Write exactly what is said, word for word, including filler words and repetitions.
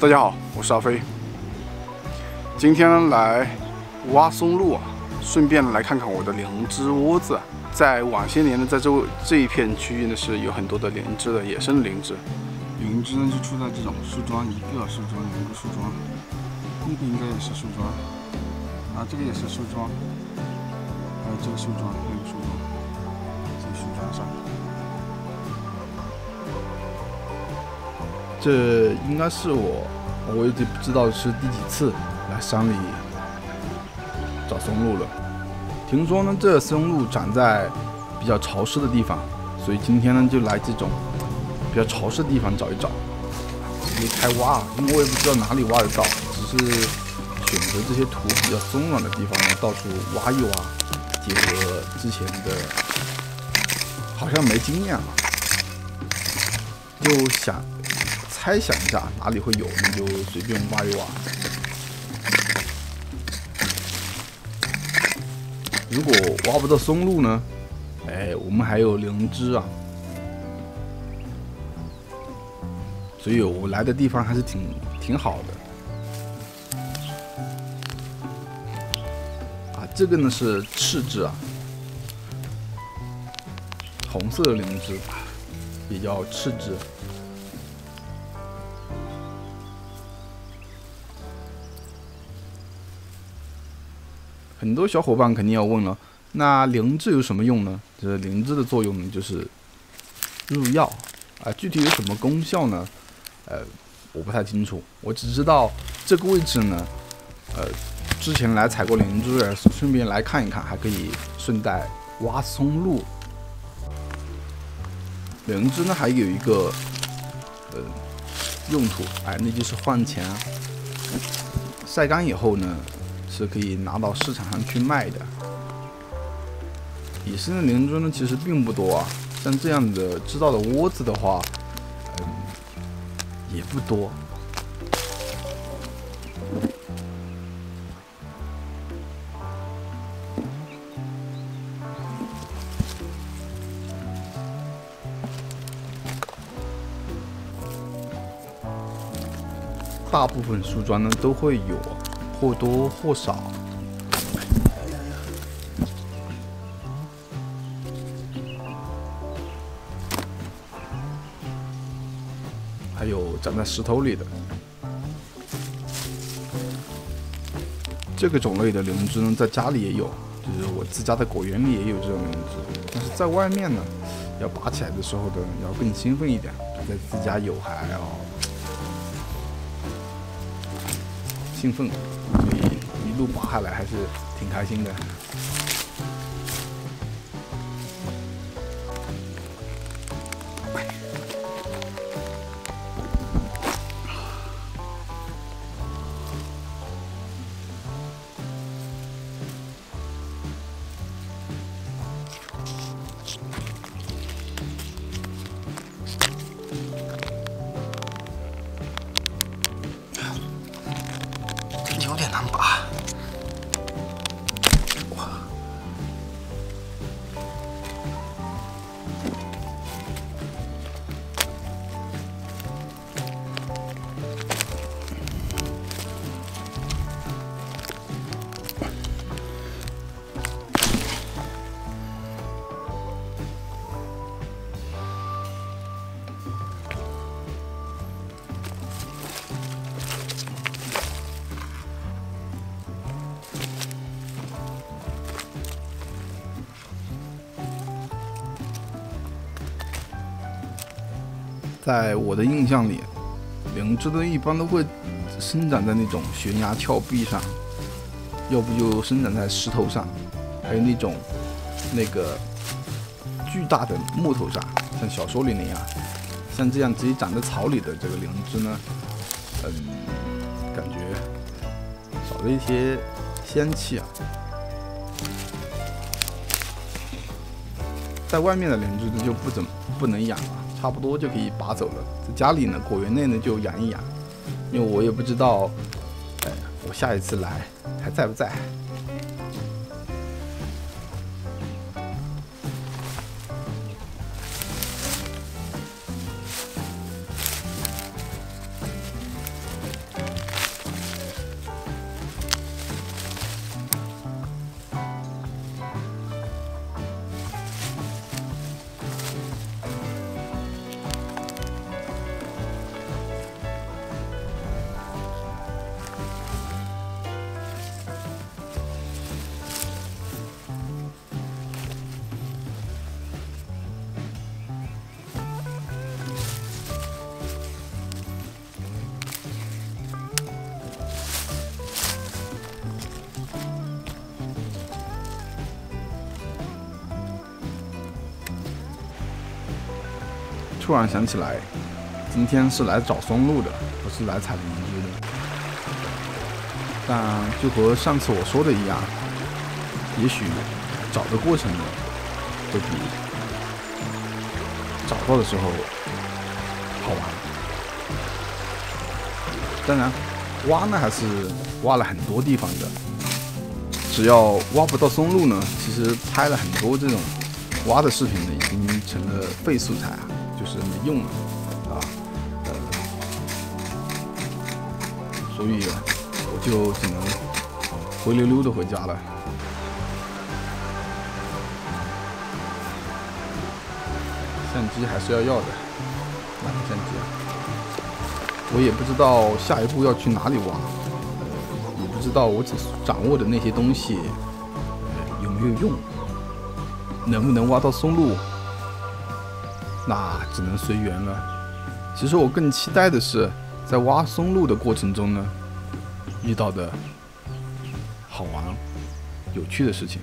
大家好，我是阿飞。今天来挖松露啊，顺便来看看我的灵芝窝子。在往些年呢，在这这一片区域呢，是有很多的灵芝的，野生灵芝。灵芝呢就住在这种树桩，一个树桩一个树桩，那个应该也是树桩，啊，这个也是树桩，还有这个树桩，还有树桩，这个树桩上。 这应该是我，我已经不知道是第几次来山里找松露了。听说呢，这松露长在比较潮湿的地方，所以今天呢就来这种比较潮湿的地方找一找。直接开挖，因为我也不知道哪里挖得到，只是选择这些土比较松软的地方呢，到处挖一挖。结合之前的，好像没经验了，就想。 猜想一下哪里会有，你就随便挖一挖。如果挖不到松露呢？哎，我们还有灵芝啊。所以我来的地方还是挺挺好的。啊，这个呢是赤芝啊，红色的灵芝，也叫赤芝。 很多小伙伴肯定要问了，那灵芝有什么用呢？这灵芝的作用呢，就是入药啊，具体有什么功效呢？呃，我不太清楚，我只知道这个位置呢，呃，之前来采过灵芝，顺便来看一看，还可以顺带挖松露。灵芝呢，还有一个呃用途，哎，那就是换钱啊，晒干以后呢。 是可以拿到市场上去卖的。野生的灵芝呢，其实并不多啊。像这样的知道的窝子的话，嗯，也不多。大部分树桩呢都会有。 或多或少，还有长在石头里的这个种类的灵芝呢，在家里也有，就是我自家的果园里也有这种灵芝。但是在外面呢，要拔起来的时候呢，要更兴奋一点，在自家有还要兴奋。 路拔下来还是挺开心的。有点难拔。 在我的印象里，灵芝呢一般都会生长在那种悬崖峭壁上，要不就生长在石头上，还有那种那个巨大的木头上，像小说里那样。像这样直接长在草里的这个灵芝呢，嗯，感觉少了一些仙气啊。在外面的灵芝呢就不怎么不能养了。 差不多就可以拔走了。在家里呢，果园内呢就养一养，因为我也不知道，哎，我下一次来还在不在？突然想起来，今天是来找松露的，不是来采灵芝的。但就和上次我说的一样，也许找的过程呢，会比找到的时候好玩。当然，挖呢还是挖了很多地方的。 只要挖不到松露呢，其实拍了很多这种挖的视频呢，已经成了废素材啊，就是没用了啊。呃，所以我就只能灰溜溜的回家了。相机还是要要的，哪个相机啊？我也不知道下一步要去哪里挖。 不知道我掌握的那些东西有没有用，能不能挖到松露，那只能随缘了。其实我更期待的是，在挖松露的过程中呢，遇到的好玩、有趣的事情。